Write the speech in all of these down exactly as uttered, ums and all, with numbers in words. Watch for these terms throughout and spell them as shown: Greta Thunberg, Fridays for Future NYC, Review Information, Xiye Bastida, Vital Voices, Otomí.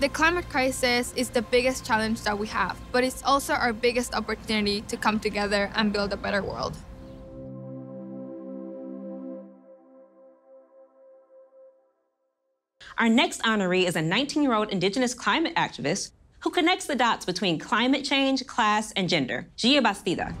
The climate crisis is the biggest challenge that we have, but it's also our biggest opportunity to come together and build a better world. Our next honoree is a nineteen-year-old Indigenous climate activist who connects the dots between climate change, class, and gender, Xiye Bastida.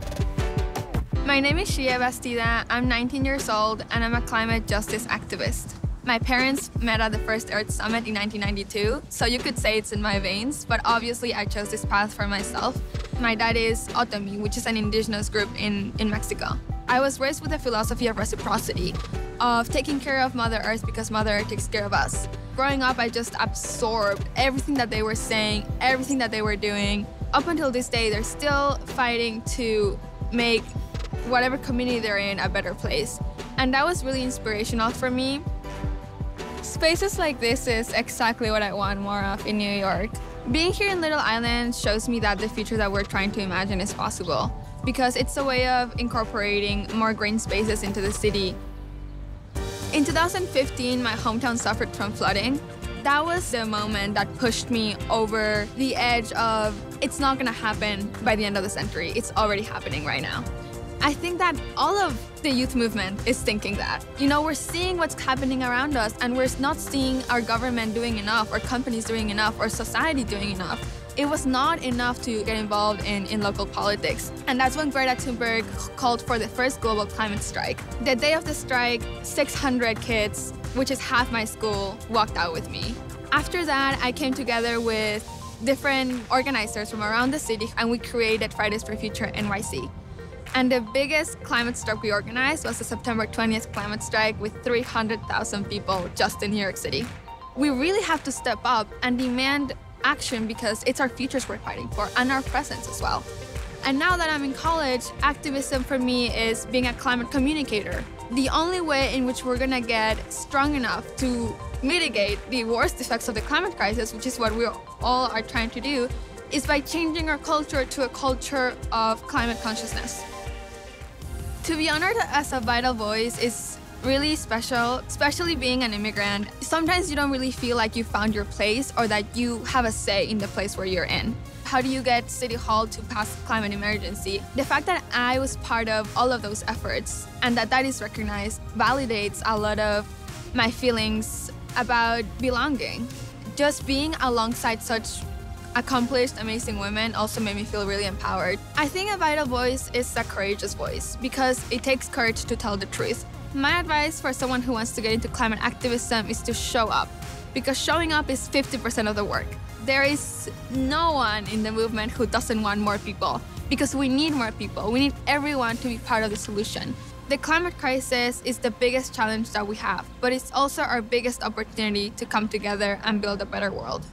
My name is Xiye Bastida. I'm nineteen years old, and I'm a climate justice activist. My parents met at the first Earth Summit in nineteen ninety-two, so you could say it's in my veins, but obviously I chose this path for myself. My dad is Otomí, which is an indigenous group in, in Mexico. I was raised with a philosophy of reciprocity, of taking care of Mother Earth because Mother Earth takes care of us. Growing up, I just absorbed everything that they were saying, everything that they were doing. Up until this day, they're still fighting to make whatever community they're in a better place. And that was really inspirational for me. Spaces like this is exactly what I want more of in New York. Being here in Little Island shows me that the future that we're trying to imagine is possible, because it's a way of incorporating more green spaces into the city. In two thousand fifteen, my hometown suffered from flooding. That was the moment that pushed me over the edge of, it's not gonna happen by the end of the century. It's already happening right now. I think that all of the youth movement is thinking that. You know, we're seeing what's happening around us, and we're not seeing our government doing enough, or companies doing enough, or society doing enough. It was not enough to get involved in, in local politics. And that's when Greta Thunberg called for the first global climate strike. The day of the strike, six hundred kids, which is half my school, walked out with me. After that, I came together with different organizers from around the city, and we created Fridays for Future N Y C. And the biggest climate strike we organized was the September twentieth climate strike with three hundred thousand people just in New York City. We really have to step up and demand action, because it's our futures we're fighting for, and our presence as well. And now that I'm in college, activism for me is being a climate communicator. The only way in which we're gonna get strong enough to mitigate the worst effects of the climate crisis, which is what we all are trying to do, is by changing our culture to a culture of climate consciousness. To be honored as a vital voice is really special, especially being an immigrant. Sometimes you don't really feel like you found your place, or that you have a say in the place where you're in. How do you get City Hall to pass climate emergency? The fact that I was part of all of those efforts, and that that is recognized, validates a lot of my feelings about belonging. Just being alongside such accomplished, amazing women also made me feel really empowered. I think a vital voice is a courageous voice, because it takes courage to tell the truth. My advice for someone who wants to get into climate activism is to show up, because showing up is fifty percent of the work. There is no one in the movement who doesn't want more people, because we need more people. We need everyone to be part of the solution. The climate crisis is the biggest challenge that we have, but it's also our biggest opportunity to come together and build a better world.